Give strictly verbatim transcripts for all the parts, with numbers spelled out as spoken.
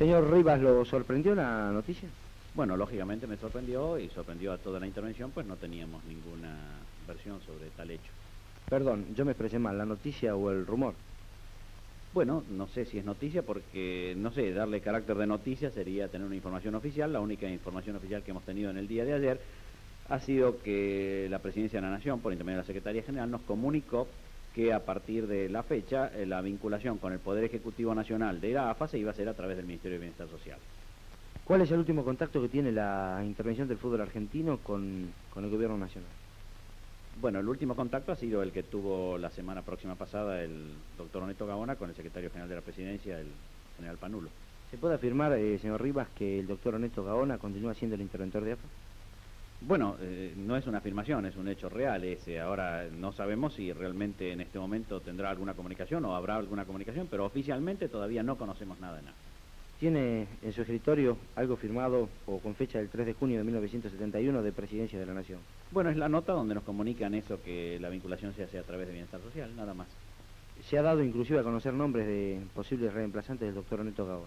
Señor Rivas, ¿lo sorprendió la noticia? Bueno, lógicamente me sorprendió y sorprendió a toda la intervención, pues no teníamos ninguna versión sobre tal hecho. Perdón, yo me expresé mal, ¿la noticia o el rumor? Bueno, no sé si es noticia porque, no sé, darle carácter de noticia sería tener una información oficial. La única información oficial que hemos tenido en el día de ayer ha sido que la Presidencia de la Nación, por intermedio de la Secretaría General, nos comunicó que a partir de la fecha eh, la vinculación con el Poder Ejecutivo Nacional de la A F A se iba a hacer a través del Ministerio de Bienestar Social. ¿Cuál es el último contacto que tiene la intervención del fútbol argentino con, con el Gobierno Nacional? Bueno, el último contacto ha sido el que tuvo la semana próxima pasada el doctor Oneto Gaona con el secretario general de la Presidencia, el general Panulo. ¿Se puede afirmar, eh, señor Rivas, que el doctor Oneto Gaona continúa siendo el interventor de A F A? Bueno, eh, no es una afirmación, es un hecho real ese. Ahora no sabemos si realmente en este momento tendrá alguna comunicación o habrá alguna comunicación, pero oficialmente todavía no conocemos nada de nada. ¿Tiene en su escritorio algo firmado o con fecha del tres de junio de mil novecientos setenta y uno de Presidencia de la Nación? Bueno, es la nota donde nos comunican eso, que la vinculación se hace a través de Bienestar Social, nada más. ¿Se ha dado inclusive a conocer nombres de posibles reemplazantes del doctor Oneto Gaona?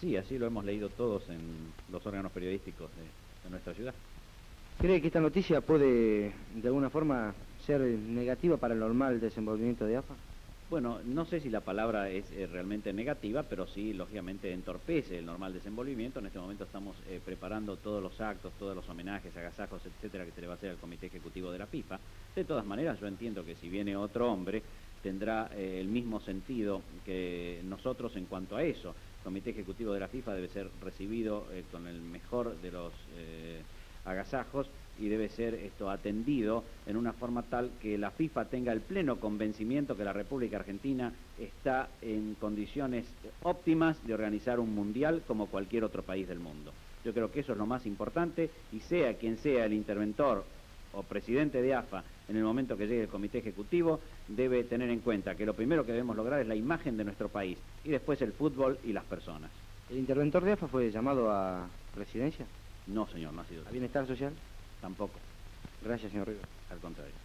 Sí, así lo hemos leído todos en los órganos periodísticos de, de nuestra ciudad. ¿Cree que esta noticia puede de alguna forma ser negativa para el normal desenvolvimiento de A F A? Bueno, no sé si la palabra es eh, realmente negativa, pero sí, lógicamente, entorpece el normal desenvolvimiento. En este momento estamos eh, preparando todos los actos, todos los homenajes, agasajos, etcétera, que se le va a hacer al Comité Ejecutivo de la FIFA. De todas maneras, yo entiendo que si viene otro hombre, tendrá eh, el mismo sentido que nosotros en cuanto a eso. El Comité Ejecutivo de la FIFA debe ser recibido eh, con el mejor de los eh, agasajos, y debe ser esto atendido en una forma tal que la FIFA tenga el pleno convencimiento que la República Argentina está en condiciones óptimas de organizar un mundial como cualquier otro país del mundo. Yo creo que eso es lo más importante, y sea quien sea el interventor o presidente de A F A, en el momento que llegue el Comité Ejecutivo, debe tener en cuenta que lo primero que debemos lograr es la imagen de nuestro país, y después el fútbol y las personas. ¿El interventor de A F A fue llamado a Presidencia? No, señor, no ha sido. ¿A Bienestar Social? Tampoco. Gracias, señor Rivas. Al contrario.